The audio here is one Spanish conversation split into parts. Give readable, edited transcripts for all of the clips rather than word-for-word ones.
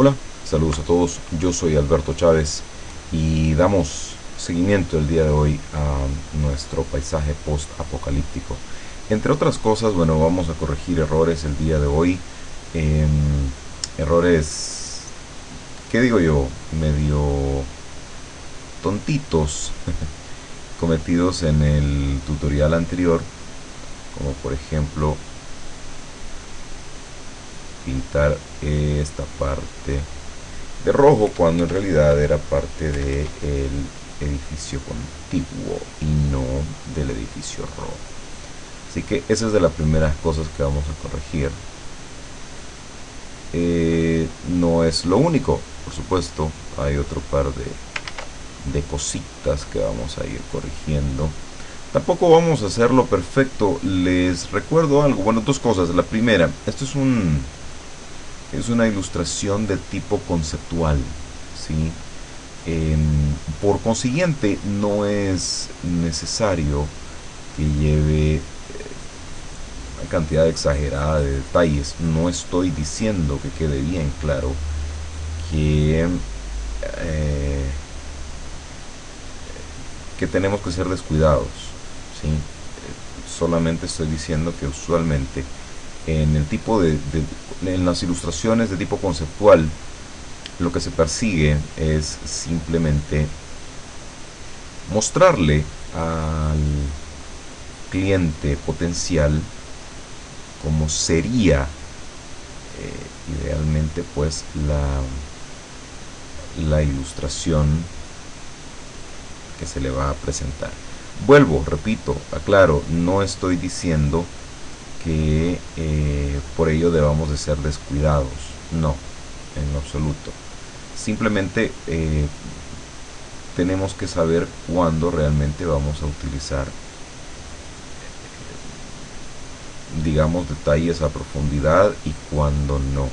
Hola, saludos a todos, yo soy Alberto Chávez y damos seguimiento el día de hoy a nuestro paisaje post apocalíptico. Entre otras cosas, bueno, vamos a corregir errores el día de hoy, errores, ¿qué digo yo?, medio tontitos cometidos en el tutorial anterior, como por ejemplo pintar esta parte de rojo cuando en realidad era parte del edificio contiguo y no del edificio rojo. Así que esa es de las primeras cosas que vamos a corregir. No es lo único, por supuesto, hay otro par de cositas que vamos a ir corrigiendo. Tampoco vamos a hacerlo perfecto. Les recuerdo algo, bueno, dos cosas. La primera, esto es una ilustración de tipo conceptual, ¿sí? Por consiguiente, no es necesario que lleve una cantidad exagerada de detalles. No estoy diciendo, que quede bien claro, que tenemos que ser descuidados, ¿sí? Solamente estoy diciendo que usualmente en el tipo en las ilustraciones de tipo conceptual, lo que se persigue es simplemente mostrarle al cliente potencial cómo sería idealmente, pues, la ilustración que se le va a presentar. Vuelvo, repito, aclaro, no estoy diciendo que por ello debamos de ser descuidados, no, en absoluto. Simplemente tenemos que saber cuándo realmente vamos a utilizar, digamos, detalles a profundidad y cuándo no.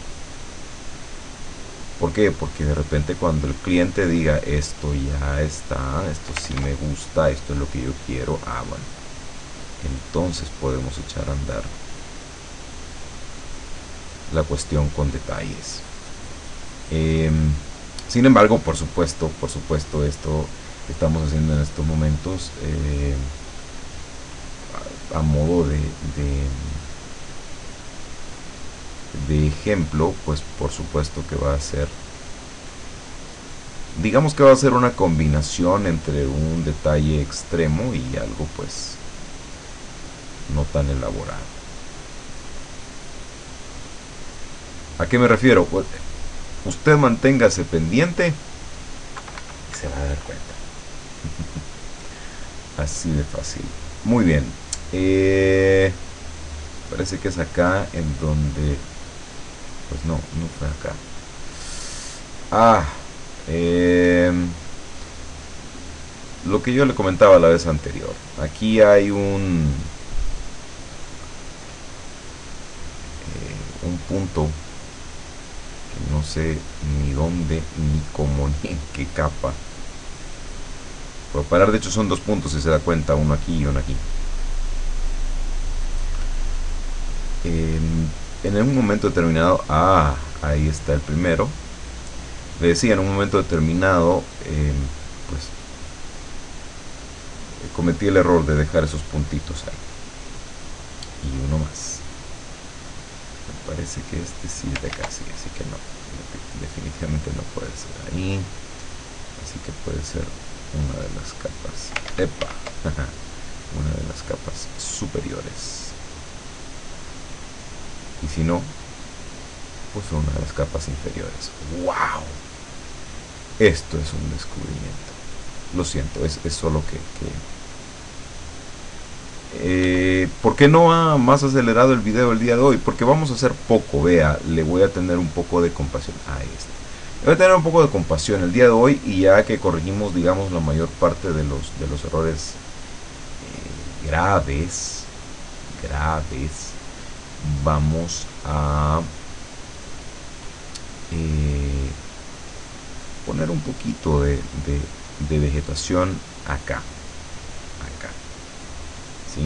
¿Por qué? Porque de repente cuando el cliente diga esto ya está, esto sí me gusta, esto es lo que yo quiero, bueno, entonces podemos echar a andar la cuestión con detalles. Sin embargo, por supuesto, esto que estamos haciendo en estos momentos a modo de ejemplo, pues por supuesto que va a ser, digamos que va a ser una combinación entre un detalle extremo y algo pues no tan elaborado. ¿A qué me refiero? Pues usted manténgase pendiente y se va a dar cuenta. Así de fácil. Muy bien, parece que es acá en donde, pues no fue acá. Lo que yo le comentaba la vez anterior, aquí hay un punto que no sé ni dónde, ni cómo, ni en qué capa. Por parar, de hecho son dos puntos, si se da cuenta, uno aquí y uno aquí. En un momento determinado, ahí está el primero. Le decía, en un momento determinado, pues cometí el error de dejar esos puntitos ahí. Y uno más. Me parece que este sí es de acá, sí, así que no. Definitivamente no puede ser ahí. Así que puede ser una de las capas. ¡Epa! Una de las capas superiores. Y si no, pues una de las capas inferiores. ¡Wow! Esto es un descubrimiento. Lo siento, es solo que ¿por qué no ha más acelerado el video el día de hoy? Porque vamos a hacer poco, vea, le voy a tener un poco de compasión. Ahí está. Le voy a tener un poco de compasión el día de hoy, y ya que corregimos, digamos, la mayor parte de los errores graves, vamos a poner un poquito de vegetación acá, ¿sí?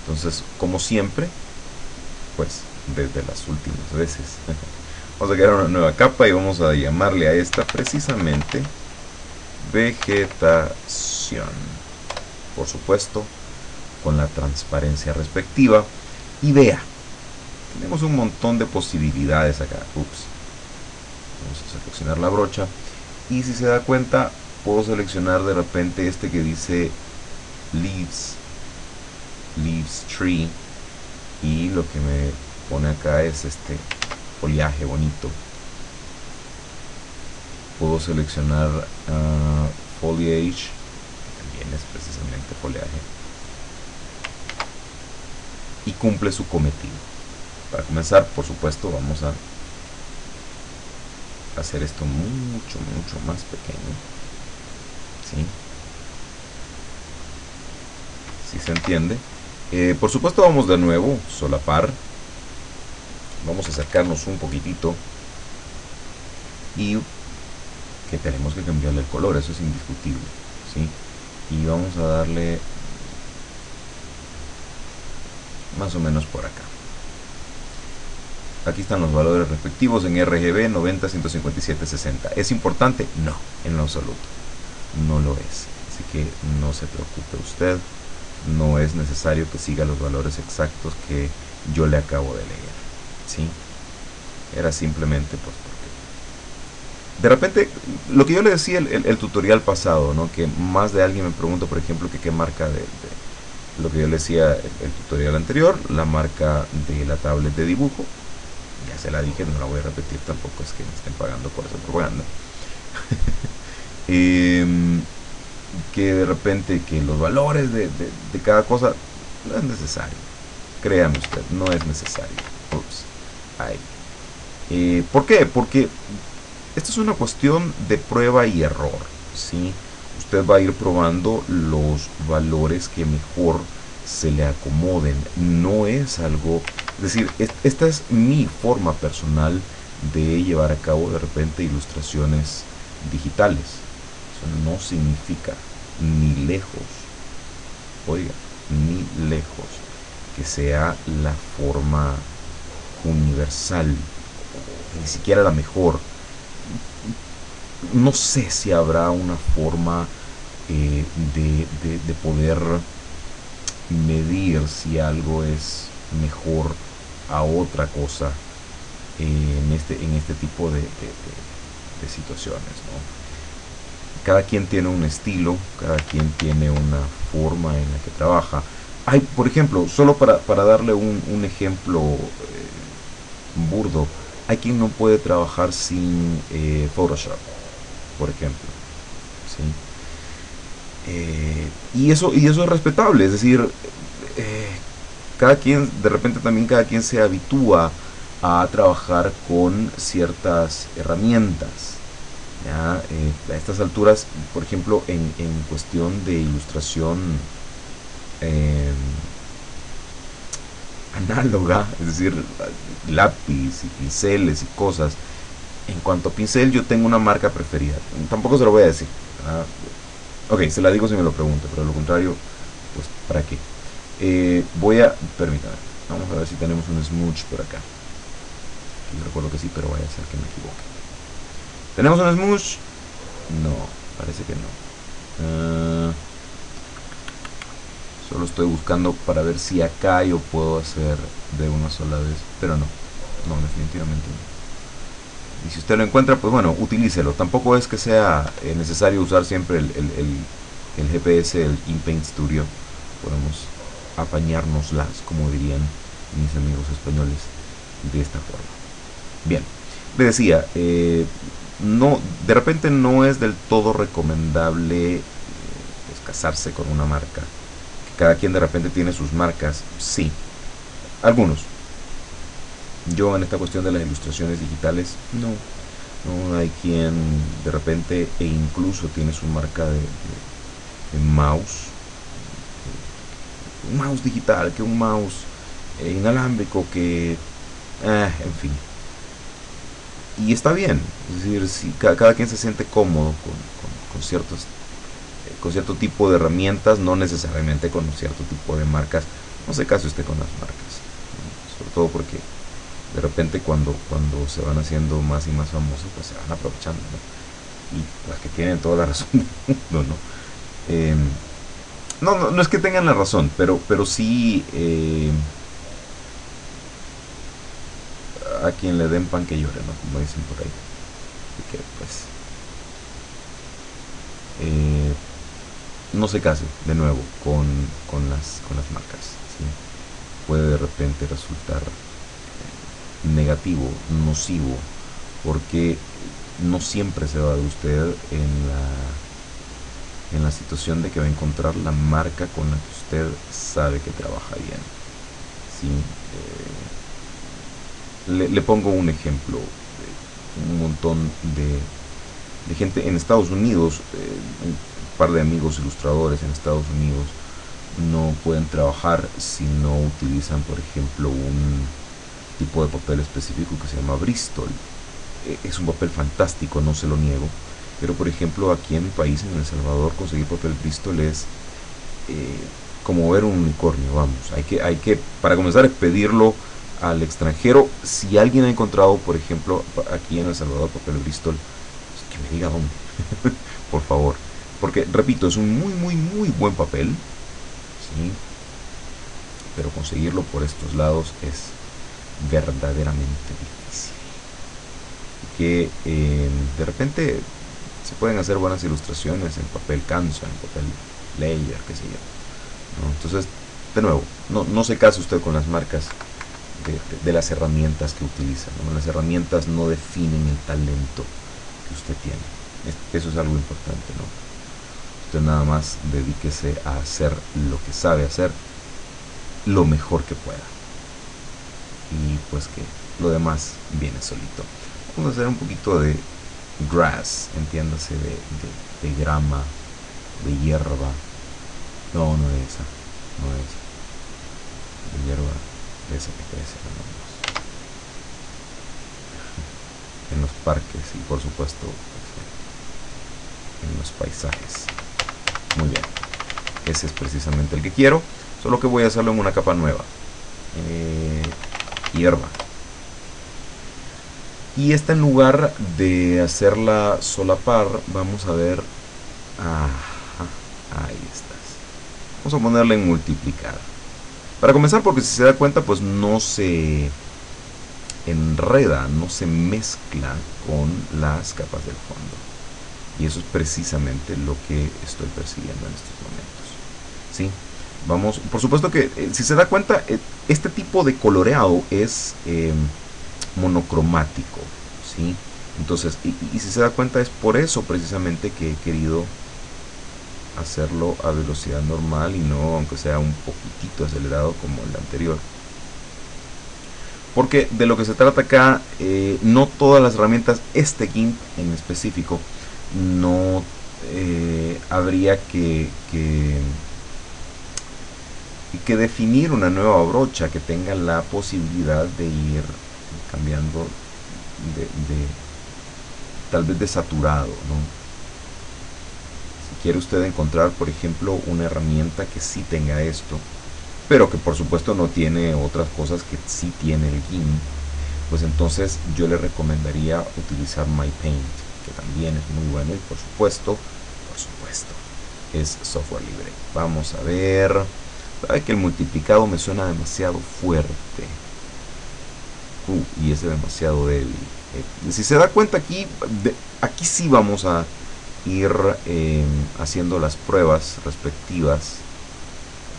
Entonces, como siempre, pues desde las últimas veces Vamos a crear una nueva capa y vamos a llamarle a esta precisamente vegetación, por supuesto con la transparencia respectiva. Y vea, tenemos un montón de posibilidades acá. Ups. Vamos a seleccionar la brocha y si se da cuenta puedo seleccionar de repente este que dice leaves tree, y lo que me pone acá es este follaje bonito. Puedo seleccionar foliage, que también es precisamente follaje, y cumple su cometido. Para comenzar, por supuesto, vamos a hacer esto mucho más pequeño, ¿sí? Si se entiende. Por supuesto vamos de nuevo, solapar, vamos a acercarnos un poquitito, y que tenemos que cambiarle el color, eso es indiscutible, ¿sí? Y vamos a darle más o menos por acá. Aquí están los valores respectivos en RGB 90, 157, 60. ¿Es importante? No, en lo absoluto. No lo es. Así que no se preocupe usted. No es necesario que siga los valores exactos que yo le acabo de leer, ¿sí? Era simplemente pues porque... De repente, lo que yo le decía el tutorial pasado, ¿no? Que más de alguien me pregunta, por ejemplo, que qué marca de lo que yo le decía el tutorial anterior, la marca de la tablet de dibujo. Ya se la dije, no la voy a repetir, tampoco es que me estén pagando por esa propaganda. Que de repente que los valores de cada cosa, no es necesario, créame usted, no es necesario. Ups, ahí. ¿Por qué? Porque esta es una cuestión de prueba y error, ¿sí? Usted va a ir probando los valores que mejor se le acomoden. No es algo... Es decir, esta es mi forma personal de llevar a cabo de repente ilustraciones digitales. Eso no significa ni lejos, oiga, ni lejos, que sea la forma universal, ni siquiera la mejor. No sé si habrá una forma de poder medir si algo es mejor a otra cosa en este tipo de situaciones, ¿no? Cada quien tiene un estilo, cada quien tiene una forma en la que trabaja. Hay, por ejemplo, solo para darle un ejemplo burdo, hay quien no puede trabajar sin Photoshop, por ejemplo, ¿sí? Y eso es respetable, es decir, cada quien, de repente también cada quien se habitúa a trabajar con ciertas herramientas, ¿ya? A estas alturas, por ejemplo, en cuestión de ilustración análoga, es decir, lápiz y pinceles y cosas. En cuanto a pincel, yo tengo una marca preferida. Tampoco se lo voy a decir, ¿verdad? Ok, se la digo si me lo pregunta, pero de lo contrario, pues, ¿para qué? Permítame, vamos a ver si tenemos un smudge por acá. Yo recuerdo que sí, pero vaya a ser que me equivoque. ¿Tenemos un smudge? No, parece que no. Solo estoy buscando para ver si acá yo puedo hacer de una sola vez, pero no, definitivamente no. Y si usted lo encuentra, pues bueno, utilícelo. Tampoco es que sea necesario usar siempre el GPS, el InPaint Studio. Podemos apañárnoslas, como dirían mis amigos españoles, de esta forma. Bien, le decía, no, de repente no es del todo recomendable pues, casarse con una marca. Cada quien de repente tiene sus marcas, sí, algunos. Yo en esta cuestión de las ilustraciones digitales, no hay quien de repente e incluso tiene su marca de mouse. Un mouse digital, que un mouse inalámbrico, que en fin, y está bien, es decir, si cada quien se siente cómodo con cierto tipo de herramientas, no necesariamente con un cierto tipo de marcas. No se case usted con las marcas, ¿no? Sobre todo porque de repente cuando se van haciendo más y más famosos, pues se van aprovechando, ¿no? Y las que tienen toda la razón del mundo, ¿no? No es que tengan la razón, pero sí, a quien le den pan que llore, ¿no? Como dicen por ahí. Así que pues no se case de nuevo con las marcas, ¿sí? Puede de repente resultar negativo, nocivo, porque no siempre se va de usted en la situación de que va a encontrar la marca con la que usted sabe que trabaja bien, ¿sí? Le pongo un ejemplo. Un montón de gente en Estados Unidos, un par de amigos ilustradores en Estados Unidos no pueden trabajar si no utilizan, por ejemplo, un tipo de papel específico que se llama Bristol. Es un papel fantástico, no se lo niego, pero por ejemplo aquí en mi país, en El Salvador, conseguir papel Bristol es como ver un unicornio, vamos. Hay que para comenzar, pedirlo al extranjero. Si alguien ha encontrado, por ejemplo, aquí en El Salvador, papel Bristol, que me diga dónde por favor, porque repito, es un muy buen papel, ¿sí? Pero conseguirlo por estos lados es verdaderamente difícil. Que de repente se pueden hacer buenas ilustraciones en papel cansa, en papel layer, qué sé yo, ¿no? Entonces, de nuevo, no se case usted con las marcas de las herramientas que utilizan, ¿no? Las herramientas no definen el talento que usted tiene. Eso es algo importante, ¿no? Usted nada más dedíquese a hacer lo que sabe hacer lo mejor que pueda, y pues que lo demás viene solito. Vamos a hacer un poquito de grass, entiéndase de grama, de hierba. No de esa, no de esa, de hierba. Esa que crece en los parques y por supuesto en los paisajes. Muy bien, ese es precisamente el que quiero, solo que voy a hacerlo en una capa nueva. Hierba, y esta, en lugar de hacerla solapar, vamos a ver, ahí estás, vamos a ponerle en multiplicar. Para comenzar, porque si se da cuenta, pues no se enreda, no se mezcla con las capas del fondo. Y eso es precisamente lo que estoy persiguiendo en estos momentos, ¿sí? Vamos, por supuesto que si se da cuenta, este tipo de coloreado es monocromático, ¿sí? Entonces, y si se da cuenta, es por eso precisamente que he querido hacerlo a velocidad normal y no, aunque sea un poquitito acelerado como el anterior, porque de lo que se trata acá, no todas las herramientas, este GIMP en específico, no habría que definir una nueva brocha que tenga la posibilidad de ir cambiando de tal vez de saturado, ¿no? Quiere usted encontrar, por ejemplo, una herramienta que sí tenga esto, pero que por supuesto no tiene otras cosas que sí tiene el GIMP, pues entonces yo le recomendaría utilizar MyPaint, que también es muy bueno y por supuesto es software libre. Vamos a ver, sabe que el multiplicado me suena demasiado fuerte, y ese demasiado débil. Si se da cuenta, aquí sí vamos a ir haciendo las pruebas respectivas,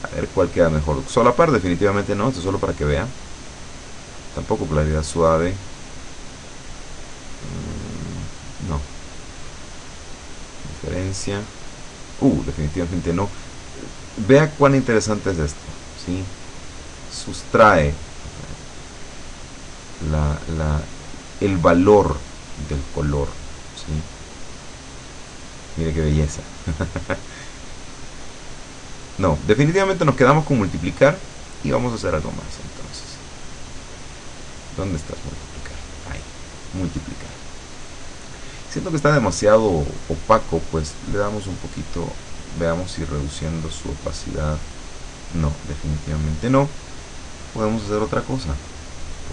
a ver cuál queda mejor. Solapar definitivamente no, esto es solo para que vea. Tampoco claridad suave, no. Diferencia, definitivamente no. Vea cuán interesante es esto, ¿sí? Sustrae el valor del color, ¿sí? Mire qué belleza. No, definitivamente nos quedamos con multiplicar y vamos a hacer algo más entonces. ¿Dónde estás? Multiplicar. Ahí, multiplicar. Siento que está demasiado opaco, pues le damos un poquito, veamos si reduciendo su opacidad. No, definitivamente no. Podemos hacer otra cosa.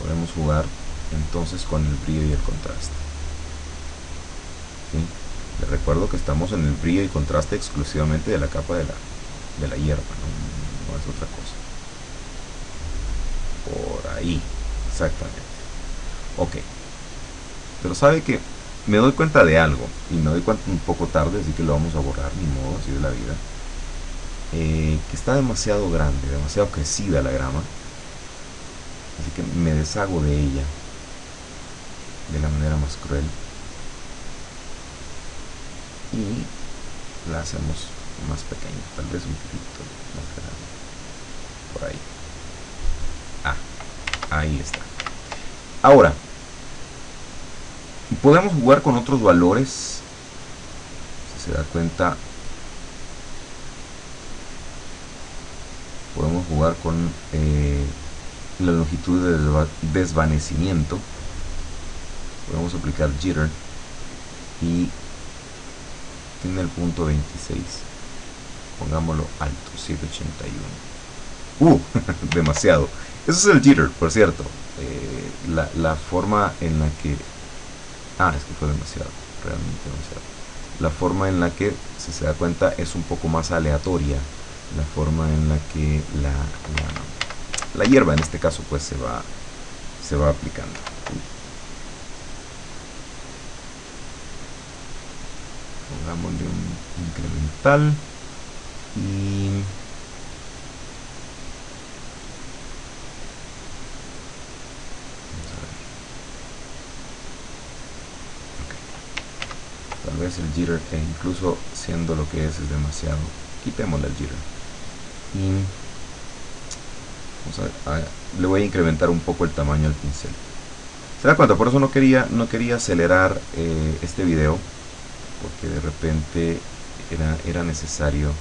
podemos jugar entonces con el brillo y el contraste. ¿Sí? Les recuerdo que estamos en el brillo y contraste exclusivamente de la capa de la hierba, no es otra cosa. Por ahí, exactamente. Ok, pero sabe que me doy cuenta de algo, y me doy cuenta un poco tarde, así que lo vamos a borrar, ni modo, así de la vida. Que está demasiado grande, demasiado crecida la grama, así que me deshago de ella de la manera más cruel y la hacemos más pequeña, tal vez un poquito más grande, por ahí. Ahí está. Ahora podemos jugar con otros valores, si se da cuenta. Podemos jugar con la longitud de desvanecimiento. Podemos aplicar jitter y tiene el punto 26. Pongámoslo alto, 781. Demasiado. Eso es el jitter, por cierto. La forma en la que... es que fue demasiado, realmente demasiado. La forma en la que, si se da cuenta, es un poco más aleatoria. La forma en la que la hierba en este caso pues se va aplicando. Pongámosle un incremental y vamos a ver. Okay. Tal vez el jitter, e incluso siendo lo que es demasiado, quitémosle el jitter. Vamos a le voy a incrementar un poco el tamaño al pincel. Se da cuenta, por eso no quería acelerar este video, porque de repente era necesario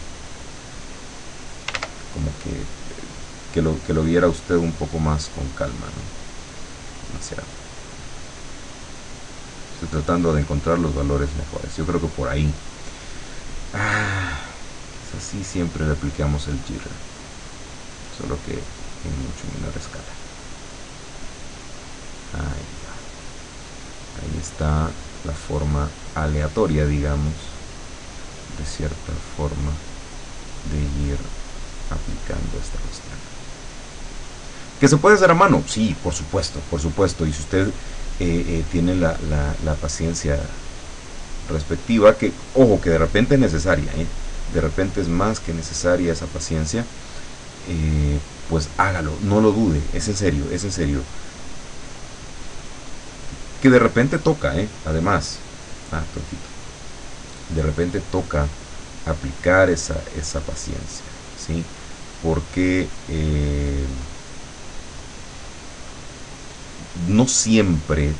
como que lo viera usted un poco más con calma, ¿no? Demasiado. Estoy tratando de encontrar los valores mejores. Yo creo que por ahí. Así siempre le aplicamos el jitter, solo que en mucho menor escala. Ahí está la forma aleatoria, digamos, de cierta forma de ir aplicando esta cuestión. ¿Que se puede hacer a mano? Sí, por supuesto, por supuesto. Y si usted tiene la paciencia respectiva, que ojo, que de repente es necesaria, de repente es más que necesaria esa paciencia, pues hágalo, no lo dude, es en serio, es en serio. Que de repente toca, además, de repente toca aplicar esa paciencia, ¿sí? Porque no siempre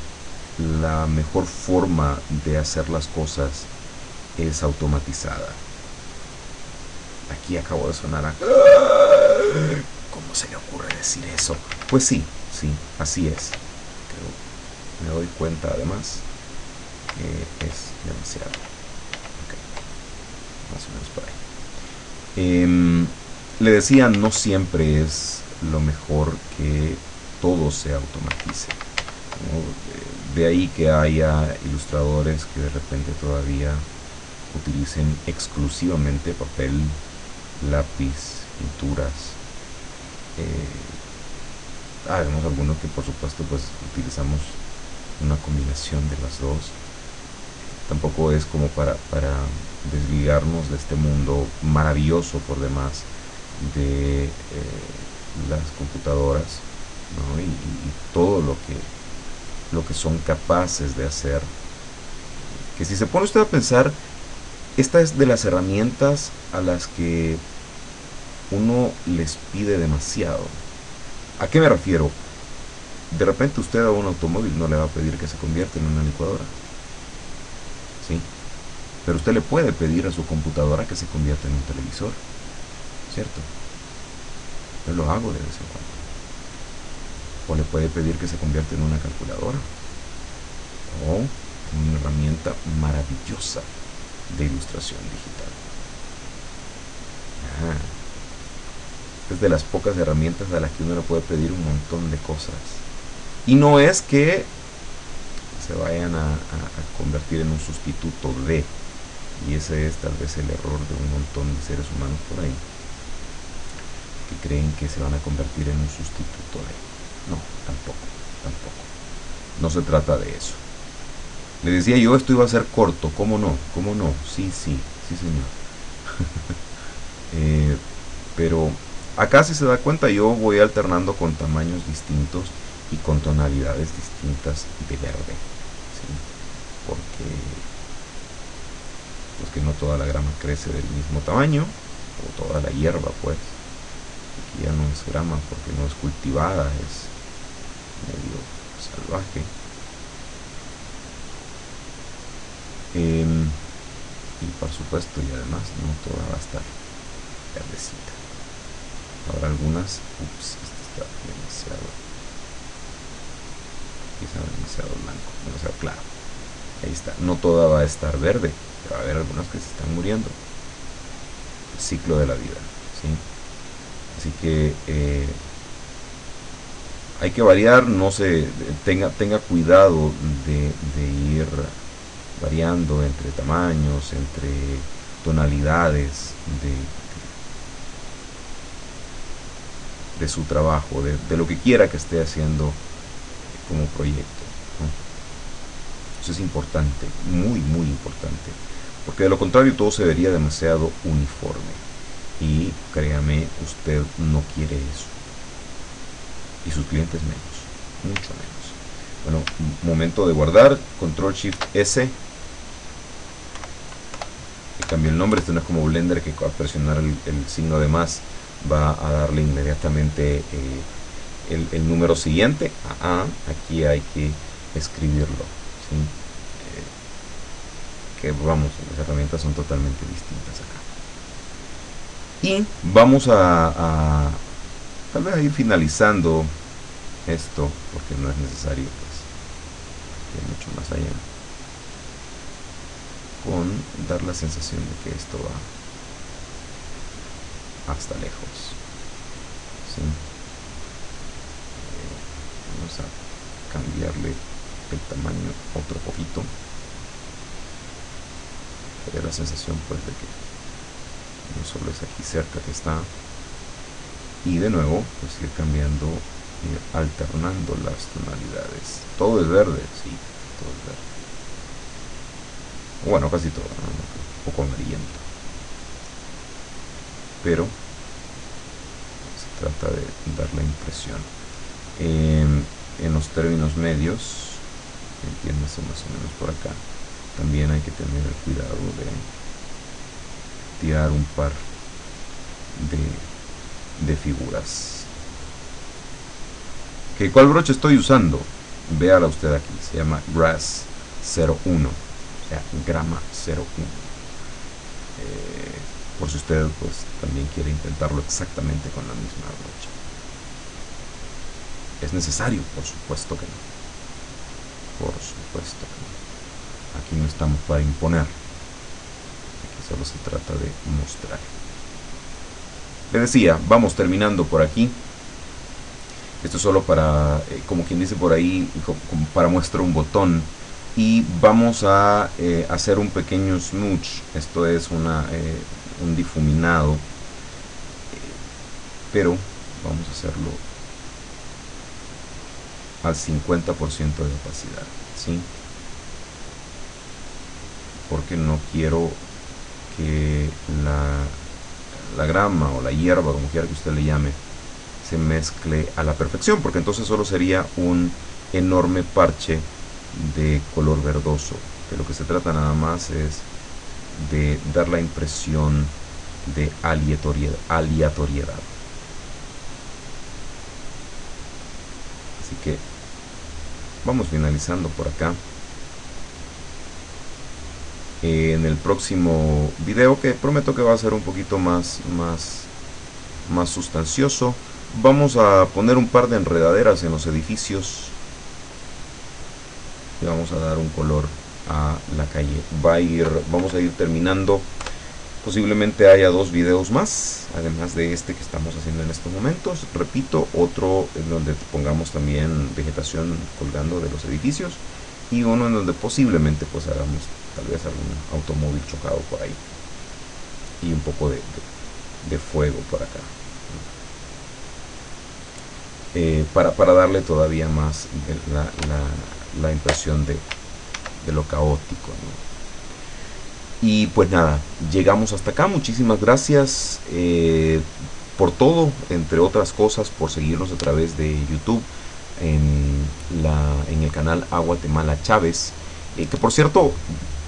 la mejor forma de hacer las cosas es automatizada. Aquí acabo de sonar a... ¿Cómo se le ocurre decir eso? Pues sí, así es. Creo, me doy cuenta además que es demasiado. Okay. Más o menos por ahí. Le decía, no siempre es lo mejor que todo se automatice, ¿no? De ahí que haya ilustradores que de repente todavía utilicen exclusivamente papel, lápiz, pinturas. Vemos algunos que por supuesto pues utilizamos una combinación de las dos. Tampoco es como para desligarnos de este mundo maravilloso por demás de las computadoras, ¿no? y todo lo que son capaces de hacer, que si se pone usted a pensar, esta es de las herramientas a las que uno les pide demasiado. ¿A qué me refiero? De repente usted a un automóvil no le va a pedir que se convierta en una licuadora, ¿sí? Pero usted le puede pedir a su computadora que se convierta en un televisor, ¿cierto? Yo lo hago de vez en cuando. O le puede pedir que se convierta en una calculadora, o una herramienta maravillosa de ilustración digital. Es de las pocas herramientas a las que uno le puede pedir un montón de cosas y no es que se vayan a convertir en un sustituto de, y ese es tal vez el error de un montón de seres humanos por ahí, que creen que se van a convertir en un sustituto de. No, tampoco, no se trata de eso. Le decía yo, esto iba a ser corto, ¿cómo no? Sí señor. Pero acá, si se da cuenta, yo voy alternando con tamaños distintos y con tonalidades distintas de verde, ¿sí? porque no toda la grama crece del mismo tamaño, o toda la hierba, pues aquí ya no es grama porque no es cultivada, es medio salvaje. Y por supuesto, y además, no toda va a estar verdecita. Habrá algunas, este está demasiado, quizá demasiado blanco, demasiado claro. Ahí está, no toda va a estar verde, va a haber algunas que se están muriendo. El ciclo de la vida, ¿sí? Así que hay que variar, no se tenga cuidado de ir variando entre tamaños, entre tonalidades de su trabajo, de lo que quiera que esté haciendo como proyecto, ¿no? Eso es importante, muy importante, porque de lo contrario todo se vería demasiado uniforme, y créame, usted no quiere eso, y sus clientes menos, mucho menos. Bueno, momento de guardar, Control Shift S. Cambié el nombre, esto no es como Blender, que al presionar el signo de más va a darle inmediatamente el número siguiente. Aquí hay que escribirlo, ¿sí? Que vamos, las herramientas son totalmente distintas acá, y vamos a tal vez a ir finalizando esto, porque no es necesario pues ir mucho más allá, con dar la sensación de que esto va hasta lejos, ¿sí? Vamos a cambiarle el tamaño otro poquito, que dé la sensación pues de que no solo es aquí cerca que está, y de nuevo pues ir cambiando, ir alternando las tonalidades. Todo es verde, sí, todo es verde. Bueno, casi todo, ¿no? Un poco amarillento, pero se trata de dar la impresión en los términos medios, entiéndase más o menos por acá. También hay que tener el cuidado de tirar un par de figuras. ¿Qué, cuál broche estoy usando? Véala usted aquí, se llama Grass 01, grama 01, por si usted pues también quiere intentarlo exactamente con la misma brocha. ¿Es necesario? Por supuesto que no, por supuesto que no. Aquí no estamos para imponer, aquí solo se trata de mostrar. Le decía, vamos terminando por aquí. Esto es solo para, como quien dice por ahí, como para muestra un botón. Y vamos a hacer un pequeño smudge, esto es un difuminado, pero vamos a hacerlo al 50% de opacidad, ¿sí? Porque no quiero que la grama o la hierba, como quiera que usted le llame, se mezcle a la perfección, porque entonces solo sería un enorme parche de color verdoso. De lo que se trata nada más es de dar la impresión de aleatoriedad. Así que vamos finalizando por acá. En el próximo video, que prometo que va a ser un poquito más sustancioso, vamos a poner un par de enredaderas en los edificios. Vamos a dar un color a la calle. Vamos a ir terminando Posiblemente haya dos videos más, además de este que estamos haciendo en estos momentos. Repito, otro en donde pongamos también vegetación colgando de los edificios. Y uno en donde posiblemente pues hagamos tal vez algún automóvil chocado por ahí. Y un poco de fuego por acá. Para darle todavía más la impresión de lo caótico, ¿no? Y pues nada, llegamos hasta acá. Muchísimas gracias por todo, entre otras cosas por seguirnos a través de YouTube en el canal Aguatemala Chávez, que por cierto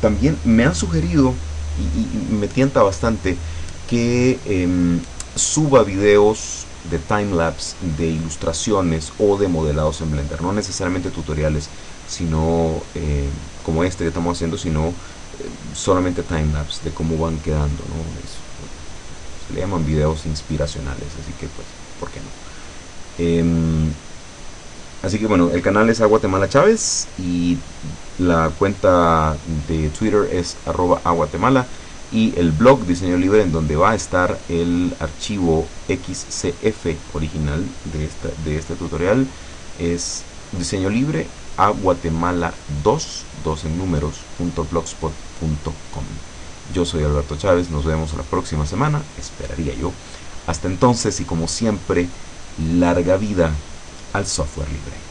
también me han sugerido y me tienta bastante que suba videos de timelapse, de ilustraciones o de modelados en Blender, no necesariamente tutoriales, sino como este que estamos haciendo, sino solamente timelapse de cómo van quedando, ¿no? Se le llaman videos inspiracionales, así que pues, ¿por qué no? Así que bueno, el canal es Aguatemala Chávez y la cuenta de Twitter es @aguatemala y el blog Diseño Libre, en donde va a estar el archivo xcf original de este tutorial, es Diseño Libre aguatemala2.blogspot.com. Yo soy Alberto Chávez, nos vemos la próxima semana, esperaría yo. Hasta entonces y como siempre, larga vida al software libre.